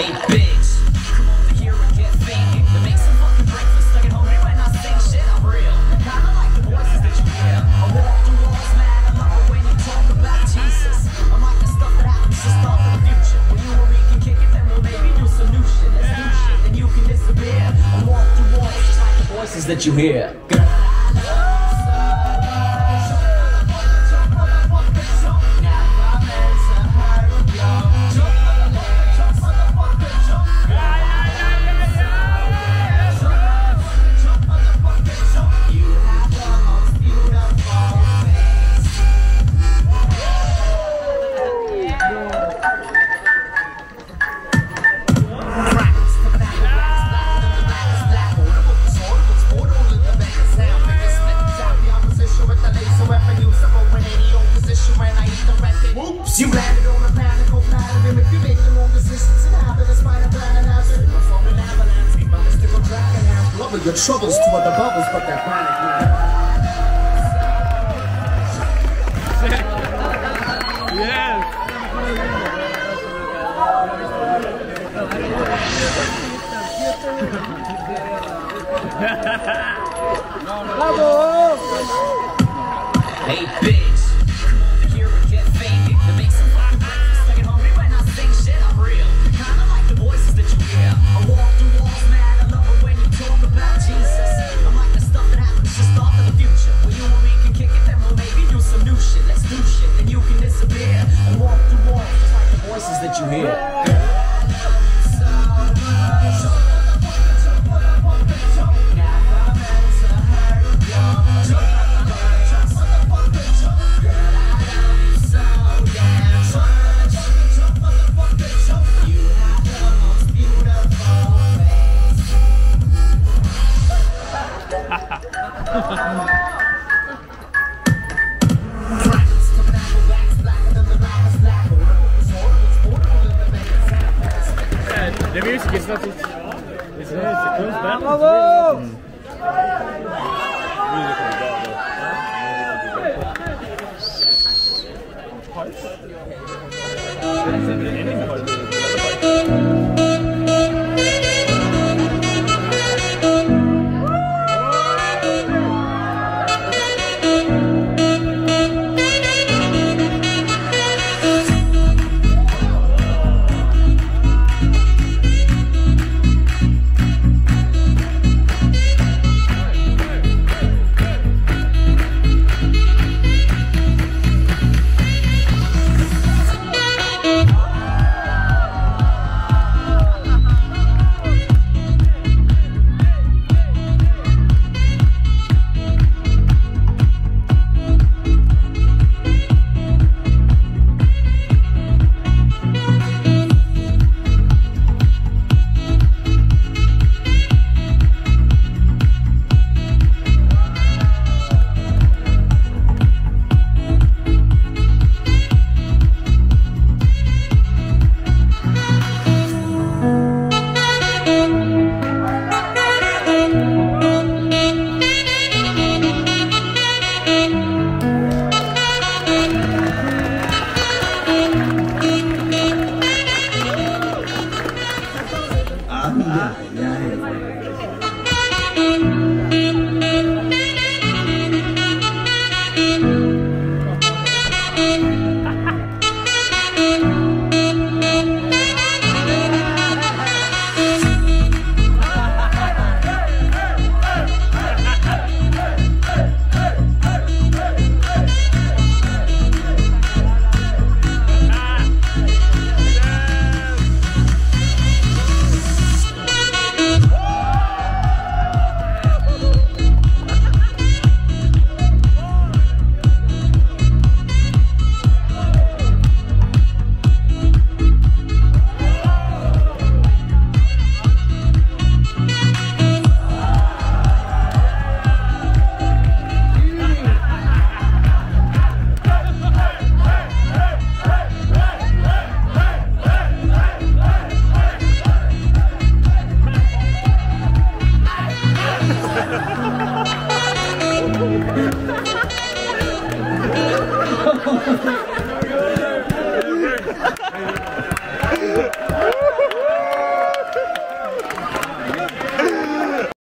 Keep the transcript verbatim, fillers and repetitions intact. Hey, bitch, come over here and get fainted. To make some fucking breakfast, stuck at home, you might not say shit, I'm real. Kinda like the voices that you hear. I walk the walls mad, I love it when you talk about Jesus. I'm like the stuff that happens to start the future. When you and me can kick it, then we'll maybe do some new shit. That's new shit, and you can disappear. I walk the walls, just like the voices that you hear. You landed on a panical pattern of manipulation, wrong decisions, and habit, a spider plan, and hazard. I'm from an avalanche, be my mystical dragon, I'm loving your troubles to other bubbles, but that panic. Yes! Hey, bitch! That you hear. Yeah. The music is not, it's, it's, it's, it goes back.